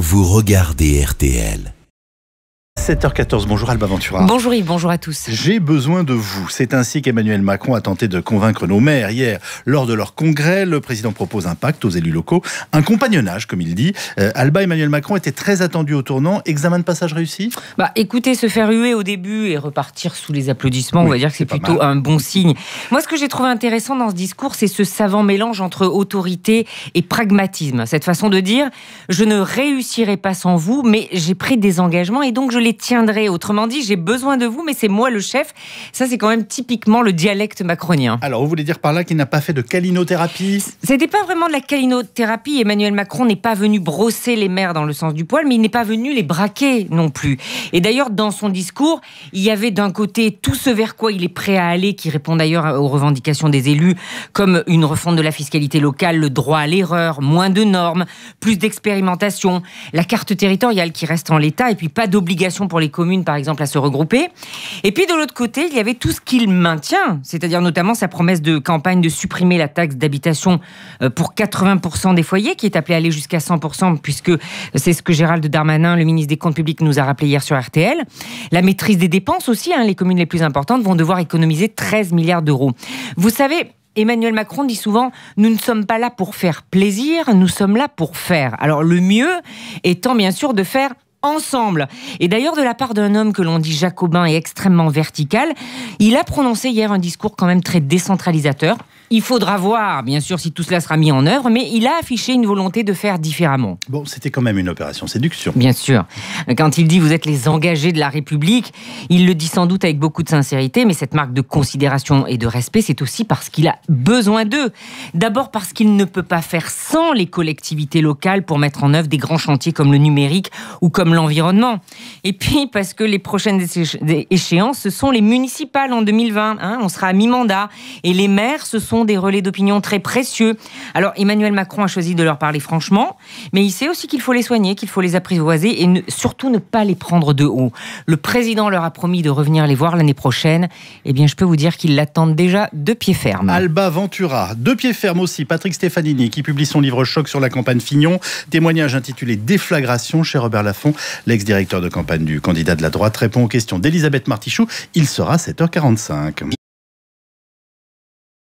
vous regardez RTL. 7h14, bonjour Alba Ventura. Bonjour Yves, bonjour à tous. J'ai besoin de vous. C'est ainsi qu'Emmanuel Macron a tenté de convaincre nos maires hier. Lors de leur congrès, le président propose un pacte aux élus locaux, un compagnonnage, comme il dit. Alba, Emmanuel Macron était très attendu au tournant. Examen de passage réussi ? Écoutez, se faire huer au début et repartir sous les applaudissements, oui, on va dire que c'est plutôt un bon signe. Moi, ce que j'ai trouvé intéressant dans ce discours, c'est ce savant mélange entre autorité et pragmatisme. Cette façon de dire, je ne réussirai pas sans vous, mais j'ai pris des engagements et donc je les tiendrai. Autrement dit, j'ai besoin de vous, mais c'est moi le chef. Ça, c'est quand même typiquement le dialecte macronien. Alors, vous voulez dire par là qu'il n'a pas fait de câlinothérapie ? C'était pas vraiment de la câlinothérapie. Emmanuel Macron n'est pas venu brosser les maires dans le sens du poil, mais il n'est pas venu les braquer non plus. Et d'ailleurs, dans son discours, il y avait d'un côté tout ce vers quoi il est prêt à aller, qui répond d'ailleurs aux revendications des élus, comme une refonte de la fiscalité locale, le droit à l'erreur, moins de normes, plus d'expérimentation, la carte territoriale qui reste en l'état, et puis pas d'obligation pour les communes, par exemple, à se regrouper. Et puis, de l'autre côté, il y avait tout ce qu'il maintient, c'est-à-dire notamment sa promesse de campagne de supprimer la taxe d'habitation pour 80% des foyers, qui est appelée à aller jusqu'à 100%, puisque c'est ce que Gérald Darmanin, le ministre des Comptes Publics, nous a rappelé hier sur RTL. La maîtrise des dépenses aussi, les communes les plus importantes vont devoir économiser 13 milliards d'euros. Vous savez, Emmanuel Macron dit souvent « Nous ne sommes pas là pour faire plaisir, nous sommes là pour faire ». Alors, le mieux étant, bien sûr, de faire ensemble. Et d'ailleurs, de la part d'un homme que l'on dit jacobin et extrêmement vertical, il a prononcé hier un discours quand même très décentralisateur. Il faudra voir, bien sûr, si tout cela sera mis en œuvre, mais il a affiché une volonté de faire différemment. Bon, c'était quand même une opération séduction. Bien sûr. Quand il dit « vous êtes les engagés de la République », il le dit sans doute avec beaucoup de sincérité, mais cette marque de considération et de respect, c'est aussi parce qu'il a besoin d'eux. D'abord parce qu'il ne peut pas faire sans les collectivités locales pour mettre en œuvre des grands chantiers comme le numérique ou comme l'environnement. Et puis parce que les prochaines échéances, ce sont les municipales en 2020. On sera à mi-mandat. Et les maires, ce sont des relais d'opinion très précieux. Alors Emmanuel Macron a choisi de leur parler franchement, mais il sait aussi qu'il faut les soigner, qu'il faut les apprivoiser et surtout ne pas les prendre de haut. Le président leur a promis de revenir les voir l'année prochaine. Eh bien, je peux vous dire qu'ils l'attendent déjà de pied ferme. Alba Ventura, de pied ferme aussi. Patrick Stéphanini, qui publie son livre Choc sur la campagne Fignon, témoignage intitulé Déflagration chez Robert Laffont. L'ex-directeur de campagne du candidat de la droite répond aux questions d'Elisabeth Martichoux. Il sera 7h45.